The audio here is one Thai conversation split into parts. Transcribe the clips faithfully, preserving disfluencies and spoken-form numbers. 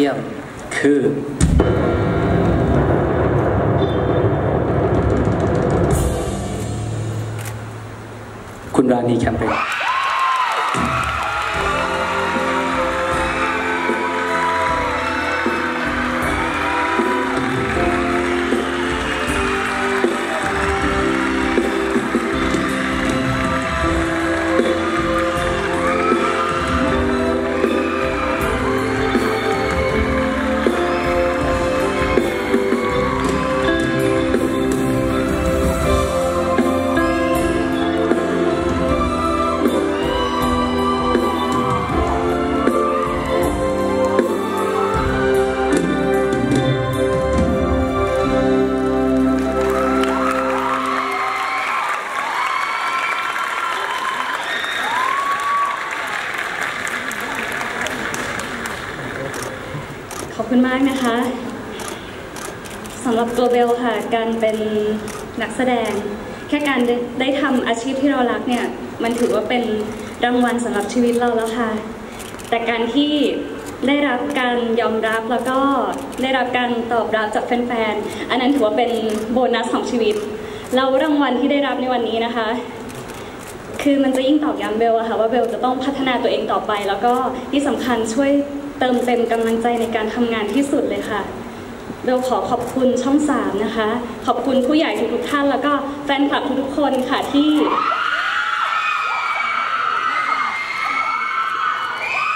ยี่ยมคือคุณราณีแคมเปญขอบคุณมากนะคะสำหรับตัวเบลค่ะการเป็นนักแสดงแค่การได้ทำอาชีพที่เรารักเนี่ยมันถือว่าเป็นรางวัลสำหรับชีวิตเราแล้วค่ะแต่การที่ได้รับการยอมรับแล้วก็ได้รับการตอบรับจากแฟนๆอันนั้นถือว่าเป็นโบนัสของชีวิตแล้วรางวัลที่ได้รับในวันนี้นะคะคือมันจะยิ่งตอกย้ำเบลอะค่ะว่าเบลจะต้องพัฒนาตัวเองต่อไปแล้วก็ที่สำคัญช่วยเติมเต็มกำลังใจในการทำงานที่สุดเลยค่ะเบลขอขอบคุณช่องสามนะคะขอบคุณผู้ใหญ่ทุกท่านแล้วก็แฟนคลับทุกคนค่ะที่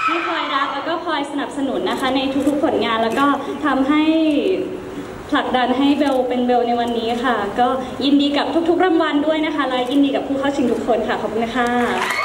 ที่คอยรักแล้วก็คอยสนับสนุนนะคะในทุกๆผลงานแล้วก็ทำให้ผลักดันให้เบลเป็นเบลในวันนี้ค่ะก็ยินดีกับทุกๆรางวัลด้วยนะคะและยินดีกับผู้เข้าชิงทุกคนค่ะขอบคุณนะคะ